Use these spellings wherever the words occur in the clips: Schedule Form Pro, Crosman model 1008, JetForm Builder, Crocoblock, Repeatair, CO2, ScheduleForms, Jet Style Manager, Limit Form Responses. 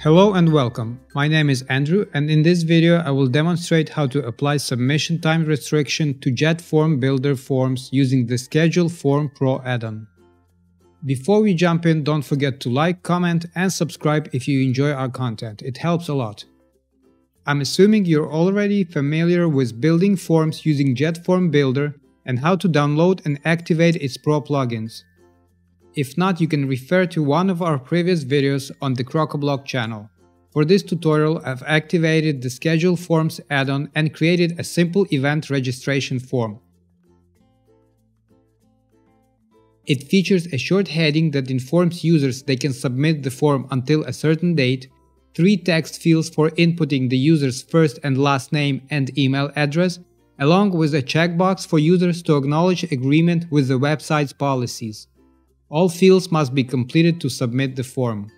Hello and welcome, my name is Andrew and in this video I will demonstrate how to apply submission time restriction to JetForm Builder forms using the Schedule Form Pro add-on. Before we jump in, don't forget to like, comment and subscribe if you enjoy our content, it helps a lot. I'm assuming you're already familiar with building forms using JetForm Builder and how to download and activate its Pro plugins. If not, you can refer to one of our previous videos on the Crocoblock channel. For this tutorial, I've activated the Schedule Forms add-on and created a simple event registration form. It features a short heading that informs users they can submit the form until a certain date, 3 text fields for inputting the user's first and last name and email address, along with a checkbox for users to acknowledge agreement with the website's policies. All fields must be completed to submit the form.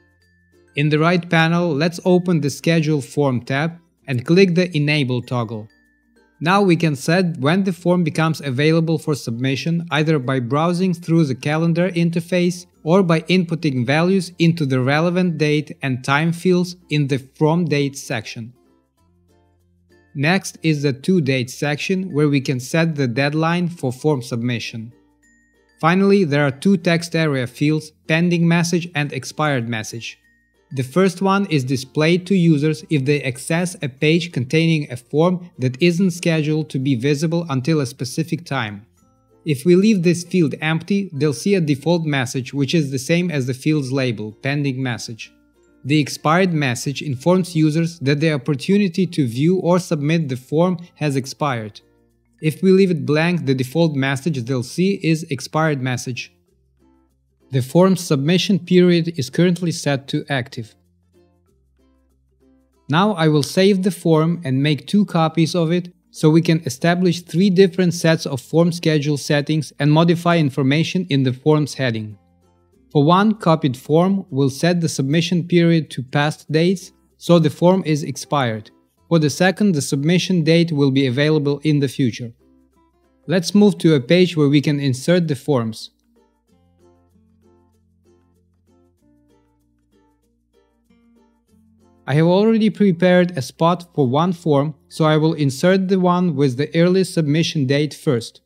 In the right panel, let's open the Schedule Form tab and click the Enable toggle. Now we can set when the form becomes available for submission, either by browsing through the calendar interface or by inputting values into the relevant date and time fields in the From Date section. Next is the To Date section, where we can set the deadline for form submission. Finally, there are 2 text area fields, Pending Message and Expired Message. The first one is displayed to users if they access a page containing a form that isn't scheduled to be visible until a specific time. If we leave this field empty, they'll see a default message which is the same as the field's label, Pending Message. The Expired Message informs users that the opportunity to view or submit the form has expired. If we leave it blank, the default message they'll see is Expired Message. The form's submission period is currently set to active. Now I will save the form and make 2 copies of it, so we can establish 3 different sets of form schedule settings and modify information in the form's heading. For one copied form, we'll set the submission period to past dates, so the form is expired. For the second, the submission date will be available in the future. Let's move to a page where we can insert the forms. I have already prepared a spot for one form, so I will insert the one with the earliest submission date first.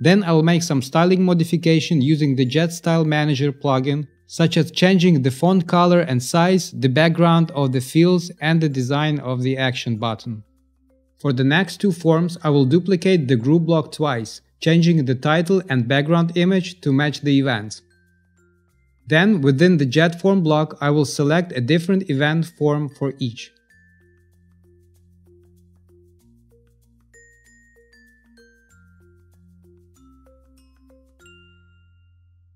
Then I'll make some styling modification using the Jet Style Manager plugin, such as changing the font color and size, the background of the fields and the design of the action button. For the next 2 forms, I will duplicate the group block twice, changing the title and background image to match the events. Then, within the JetForm block, I will select a different event form for each.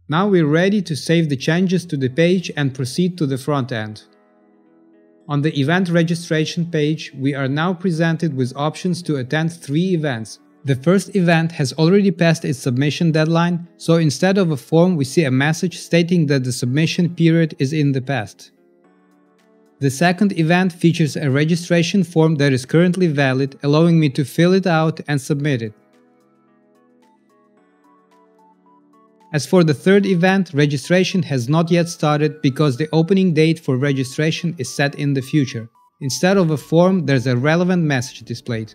Now we're ready to save the changes to the page and proceed to the front end. On the event registration page, we are now presented with options to attend 3 events. The first event has already passed its submission deadline, so instead of a form we see a message stating that the submission period is in the past. The second event features a registration form that is currently valid, allowing me to fill it out and submit it. As for the third event, registration has not yet started because the opening date for registration is set in the future. Instead of a form, there's a relevant message displayed.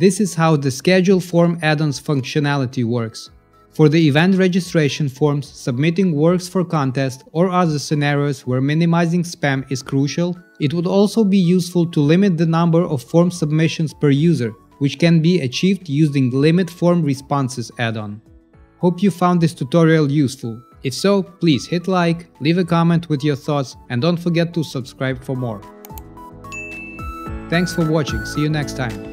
This is how the Schedule Form add-ons functionality works. For the event registration forms, submitting works for contest or other scenarios where minimizing spam is crucial. It would also be useful to limit the number of form submissions per user, which can be achieved using Limit Form Responses add-on. Hope you found this tutorial useful. If so, please hit like, leave a comment with your thoughts, and don't forget to subscribe for more. Thanks for watching, see you next time.